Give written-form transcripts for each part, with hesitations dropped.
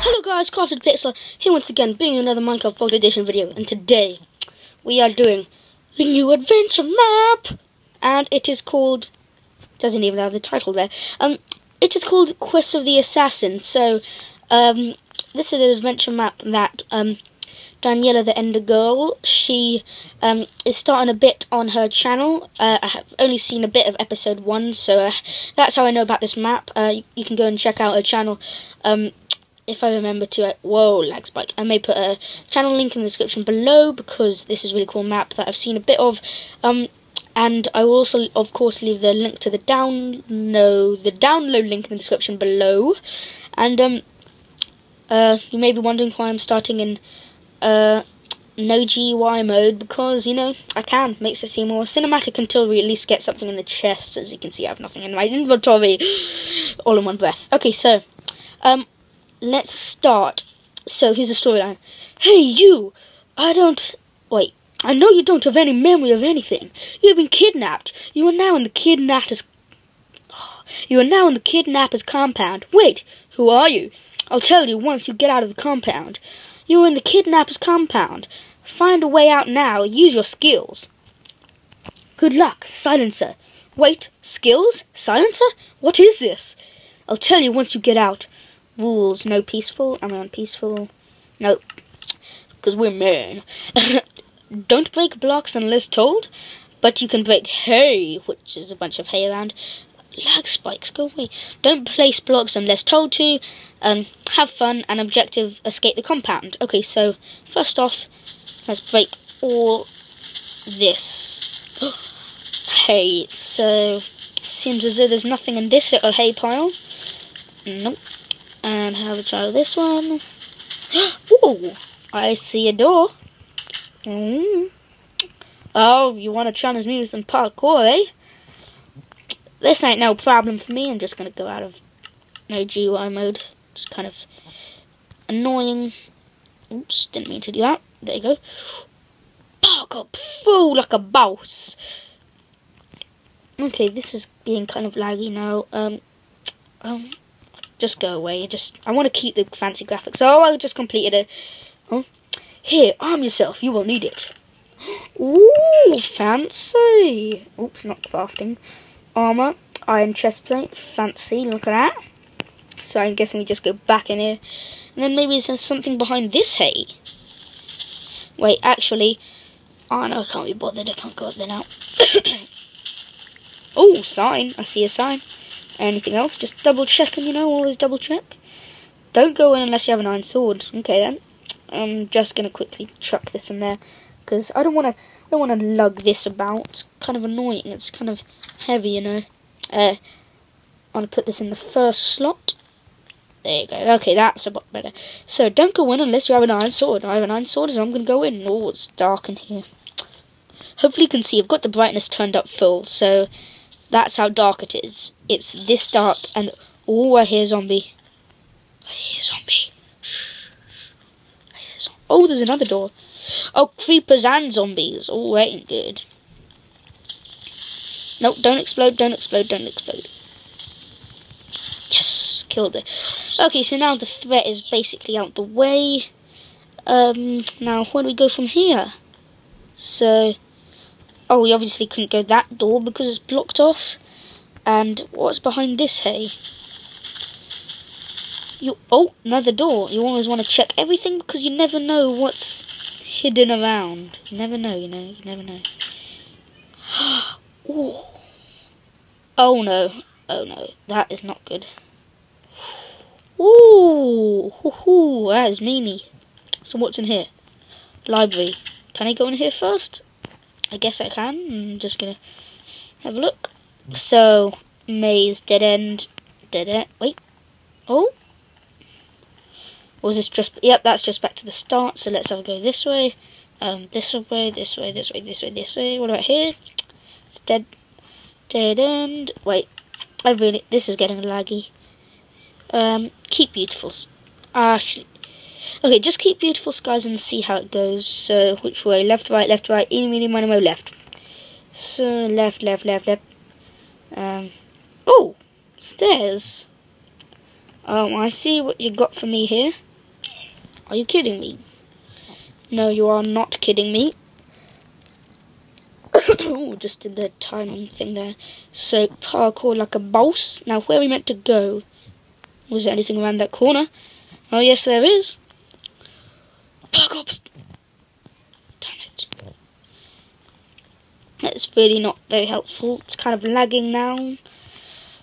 Hello guys, Crafted Pixel here once again, bringing another Minecraft Pocket Edition video, and today we are doing the new adventure map, and it is called, doesn't even have the title there, it is called Quest of the Assassin. So this is an adventure map that Daniela the Ender Girl, she is starting a bit on her channel. I have only seen a bit of episode 1, so that's how I know about this map. You can go and check out her channel if I remember to. Whoa, lag spike. I may put a channel link in the description below because this is a really cool map that I've seen a bit of. And I will also, of course, leave the link to the download link in the description below. And you may be wondering why I'm starting in no GUI mode, because, you know, I can. Makes it seem more cinematic until we at least get something in the chest. As you can see, I have nothing in my inventory. All in one breath. Okay, so, let's start. So, here's the storyline. Hey, you! I know you don't have any memory of anything. You have been kidnapped. You are now in the kidnapper's compound. Wait, who are you? I'll tell you once you get out of the compound. You are in the kidnapper's compound. Find a way out now. Use your skills. Good luck, silencer. Wait, skills? Silencer? What is this? I'll tell you once you get out. Rules, no peaceful. Am I on peaceful? Nope. Because we're men. Don't break blocks unless told. But you can break hay, which is a bunch of hay around. Lag spikes, go away. Don't place blocks unless told to. Have fun, and objective, escape the compound. Okay, so first off, let's break all this hay. So, seems as though there's nothing in this little hay pile. Nope. And have a try with this one. Ooh, I see a door. Oh, you want to challenge me with some parkour, eh? This ain't no problem for me. I'm just going to go out of no GUI mode. It's kind of annoying. Oops, didn't mean to do that. There you go. Park up full like a boss. Okay, this is being kind of laggy now. Just go away. I want to keep the fancy graphics. Oh, I just completed it. Oh, here, arm yourself. You will need it. Ooh, fancy. Oops, not crafting. Armour, iron chest plate, fancy, look at that. So I'm guessing we just go back in here. And then maybe there's something behind this hay. Wait, actually, oh no, I can't be bothered, I can't go up there now. Oh, sign, I see a sign. Anything else? Just double checking, you know, always double check. Don't go in unless you have an iron sword. Okay then, I'm just going to quickly chuck this in there. Because I don't want to lug this about. It's kind of annoying. It's kind of heavy, you know. I'm going to put this in the first slot. There you go. Okay, that's a lot better. So, don't go in unless you have an iron sword. I have an iron sword, so I'm going to go in. Oh, it's dark in here. Hopefully you can see. I've got the brightness turned up full, so that's how dark it is. It's this dark, and oh, I hear zombie. I hear zombie. Shh. I hear zombie. Oh, there's another door. Oh, creepers and zombies. Oh, that ain't good. Nope, don't explode, don't explode, don't explode. Yes, killed it. Okay, so now the threat is basically out the way. Now, where do we go from here? So, oh, we obviously couldn't go that door because it's blocked off. And what's behind this hay? Oh, another door. You always want to check everything because you never know what's hidden around. You never know, you know, you never know. Ooh. Oh no, that is not good. Ooh, hoo-hoo, that is meanie. So what's in here? Library. Can I go in here first? I guess I can. I'm just gonna have a look. So, maze, dead end, dead end. Wait, oh. Or was this just... Yep, that's just back to the start, so let's have a go this way. This way, this way, this way, this way, this way. What about here? It's dead end. Wait, this is getting laggy. Keep beautiful... Actually... Okay, just keep beautiful skies and see how it goes. So, which way? Left, right, eeny, meeny, miny, moe, left. So, left. Oh, stairs. I see what you got for me here. Are you kidding me? No, you are not kidding me. Oh, just did the timing thing there. So, parkour like a boss. Now, where are we meant to go? Was there anything around that corner? Oh, yes, there is. Park up! Damn it. That's really not very helpful. It's kind of lagging now.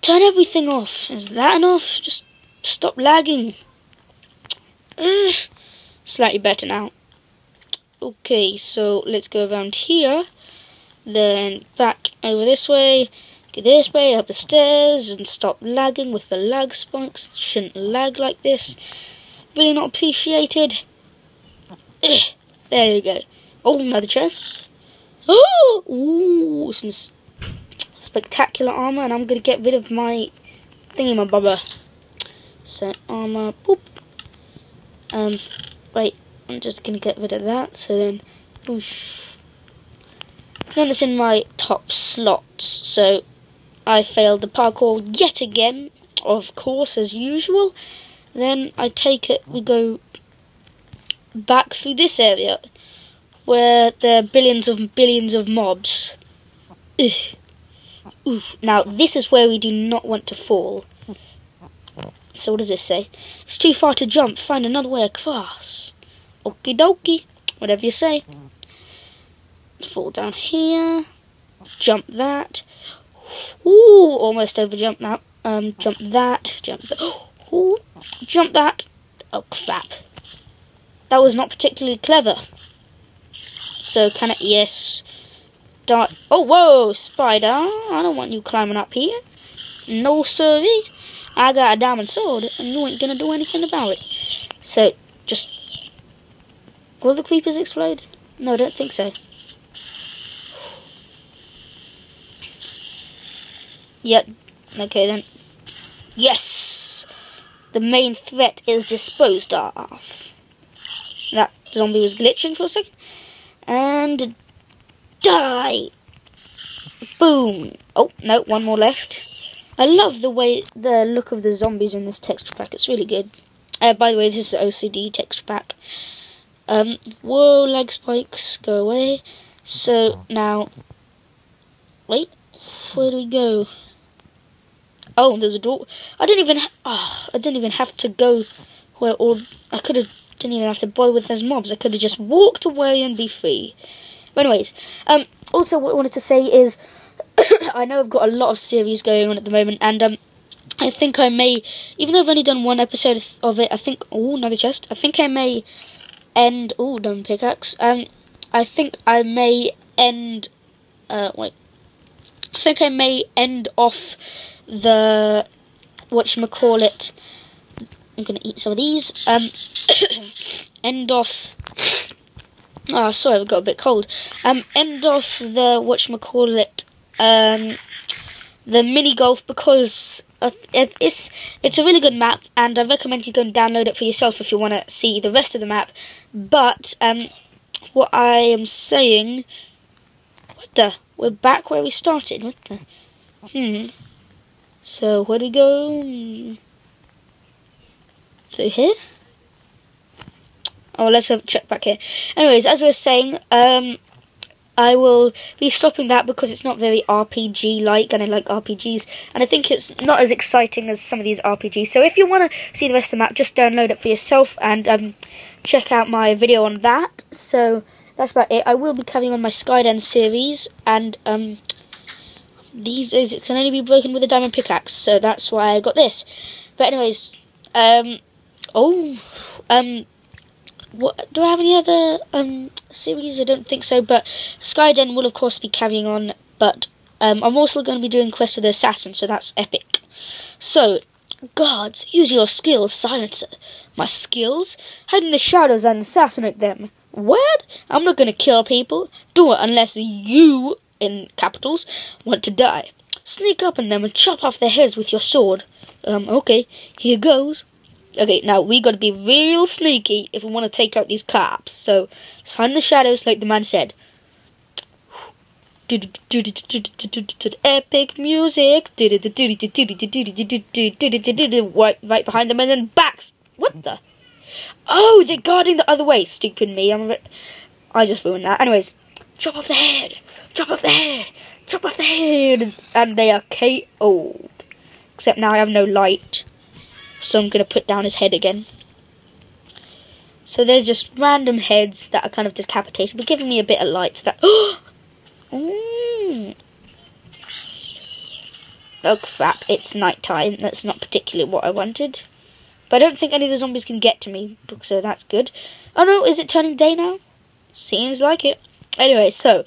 Turn everything off. Is that enough? Just stop lagging. Slightly better now. Okay, so let's go around here. Then back over this way. Go this way, up the stairs, and stop lagging with the lag spikes. Shouldn't lag like this. Really not appreciated. There you go. Oh, another chest. Oh, ooh, some spectacular armor, and I'm going to get rid of my thingamabobber. So, armor, boop. Wait, I'm just going to get rid of that. So then, whoosh. Then it's in my top slots. So, I failed the parkour yet again, of course, as usual. Then I take it, we go back through this area where there are billions of mobs. Ugh. Ooh. Now this is where we do not want to fall. So what does this say? It's too far to jump, find another way across. Okie dokie, whatever you say. Fall down here, jump that. Ooh, almost over jump that. Jump that, jump that. Ooh, jump that. Oh crap. That was not particularly clever. So can it, yes. Dart. Oh, whoa, spider. I don't want you climbing up here. No sorry. I got a diamond sword and you ain't gonna do anything about it. So, just... Will the creepers explode? No, I don't think so. Yep. Okay then. Yes! The main threat is disposed of. That zombie was glitching for a second. And... die! Boom! Oh, no, one more left. I love the way, the look of the zombies in this texture pack. It's really good. By the way, this is the OCD texture pack. Whoa, lag spikes, go away. So, now... Wait, where do we go? Oh, there's a door. I didn't even have to go where all... Didn't even have to bother with those mobs. I could have just walked away and be free. But anyways, also what I wanted to say is, I know I've got a lot of series going on at the moment, and I think I may, even though I've only done one episode of it, I think, oh, another chest, I think I may end, oh, dumb pickaxe, I think I may end, I think I may end off the, whatchamacallit, I'm going to eat some of these, end off, oh, sorry, I've got a bit cold, end off the, whatchamacallit, the mini-golf, because it's a really good map, and I recommend you go and download it for yourself if you want to see the rest of the map, but, what I am saying, we're back where we started, so where do we go? Through here? Oh, let's have a check back here. Anyways, as we were saying, I will be stopping that because it's not very RPG-like, and I like RPGs, and I think it's not as exciting as some of these RPGs. So if you want to see the rest of the map, just download it for yourself and check out my video on that. So that's about it. I will be carrying on my Skyden series, and these can only be broken with a diamond pickaxe, so that's why I got this. But anyways, do I have any other series? I don't think so, but Skyden will of course be carrying on, but I'm also going to be doing Quest of the Assassin, so that's epic. So, guards, use your skills, silencer. My skills? Hide in the shadows and assassinate them. What? I'm not going to kill people. Do it unless you, in capitals, want to die. Sneak up on them and chop off their heads with your sword. Okay, here goes. Okay, now we gotta be real sneaky if we want to take out these cops. So, hide in the shadows, like the man said. Epic music. Right behind them and then backs. What the? Oh, they're guarding the other way. Stupid me. I just ruined that. Anyways, chop off the head. Chop off the head. Chop off the head. And they are KO'd. Except now I have no light. So I'm going to put down his head again. So they're just random heads that are kind of decapitated, but giving me a bit of light to that. Oh crap, it's night time. That's not particularly what I wanted. But I don't think any of the zombies can get to me, so that's good. Oh no, is it turning day now? Seems like it. Anyway, so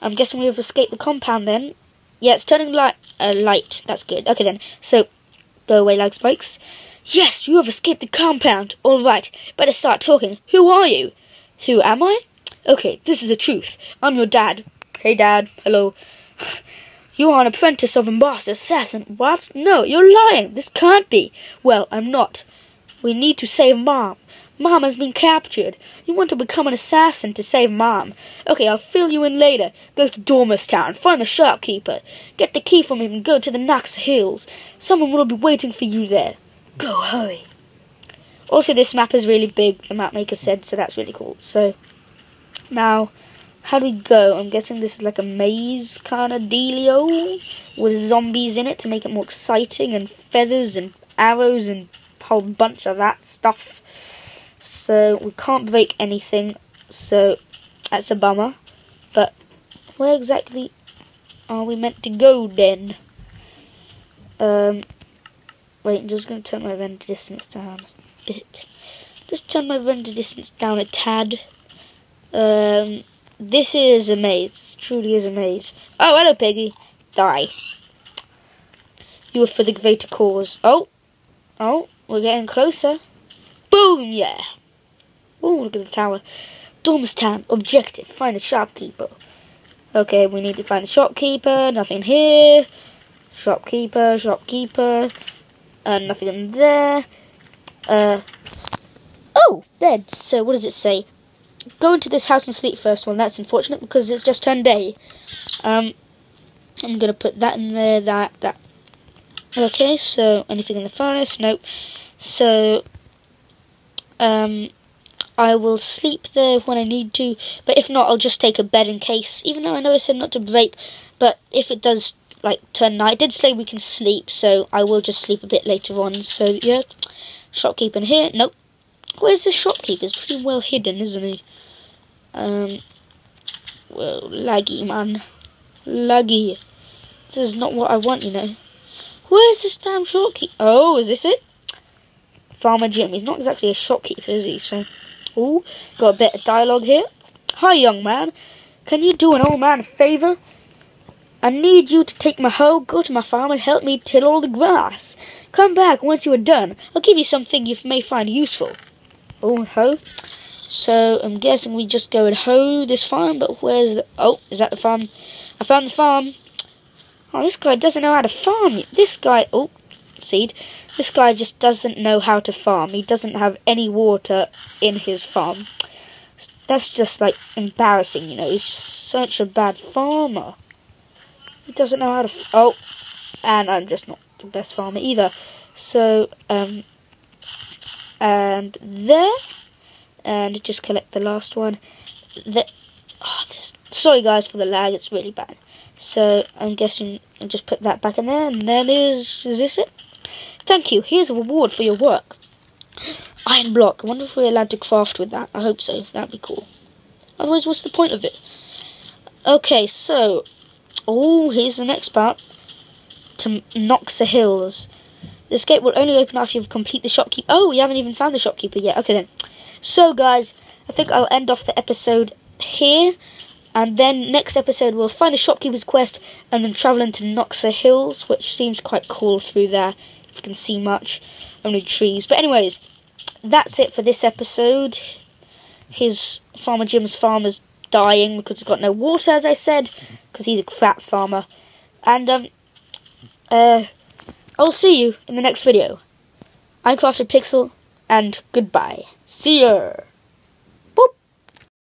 I'm guessing we've escaped the compound then. Yeah, it's turning light. That's good. Okay then, so go away lag spikes. Yes, you have escaped the compound. All right, better start talking. Who are you? Who am I? Okay, this is the truth. I'm your dad. Hey, Dad. Hello. You are an apprentice of a master assassin. What? No, you're lying. This can't be. Well, I'm not. We need to save Mom. Mom has been captured. You want to become an assassin to save Mom. Okay, I'll fill you in later. Go to Dormus Town. Find the shopkeeper. Get the key from him and go to the Knox Hills. Someone will be waiting for you there. Go, hurry. Also, this map is really big, the map maker said, so that's really cool. So, now, how do we go? I'm guessing this is like a maze kind of dealio with zombies in it to make it more exciting, and feathers and arrows and a whole bunch of that stuff. So, we can't break anything, so that's a bummer. But, where exactly are we meant to go then? Wait, I'm just going to turn my render distance down a bit. Just turn my render distance down a tad. This is a maze. This truly is a maze. Oh, hello, Piggy. Die. You were for the greater cause. Oh, we're getting closer. Boom, yeah. Oh, look at the tower. Dormus Town, objective, find the shopkeeper. Okay, we need to find the shopkeeper. Nothing here. Shopkeeper. Nothing in there. Oh, bed. So what does it say? Go into this house and sleep first. Well, that's unfortunate because it's just turned day. I'm going to put that in there, that. Okay, so anything in the furnace? Nope. So, I will sleep there when I need to. But if not, I'll just take a bed in case. Even though I know I said not to break, but if it does like turn night, I did say we can sleep, so I will just sleep a bit later on. So yeah, shopkeeper in here. Nope. Where's the shopkeeper? It's pretty well hidden, isn't he? Well, laggy man, laggy. This is not what I want, you know. Where's this damn shopkeeper? Oh, is this it? Farmer Jim. He's not exactly a shopkeeper, is he? So, oh, got a bit of dialogue here. Hi, young man. Can you do an old man a favour? I need you to take my hoe, go to my farm and help me till all the grass. Come back once you are done. I'll give you something you may find useful. Oh, hoe. So, I'm guessing we just go and hoe this farm, but where's the... Oh, is that the farm? I found the farm. Oh, this guy doesn't know how to farm. This guy... Oh, seed. This guy just doesn't know how to farm. He doesn't have any water in his farm. That's just, like, embarrassing, you know. He's just such a bad farmer. He doesn't know how to... Oh, and I'm just not the best farmer either. So, and there. And just collect the last one. Sorry, guys, for the lag. It's really bad. So, I'm guessing I'll just put that back in there. And then is this it? Thank you. Here's a reward for your work. Iron block. I wonder if we're allowed to craft with that. I hope so. That'd be cool. Otherwise, what's the point of it? Okay, so... Oh, here's the next part. To Noxus Hills. This gate will only open after you've completed the shopkeeper. Oh, we haven't even found the shopkeeper yet. Okay, then. So, guys, I think I'll end off the episode here. And then next episode, we'll find the shopkeeper's quest and then travel into Noxus Hills, which seems quite cool through there. If you can see much. Only trees. But anyways, that's it for this episode. His Farmer Jim's farm is dying because he's got no water, as I said. Because he's a crap farmer. And, I'll see you in the next video. I'm Crafted Pixel, and goodbye. See ya!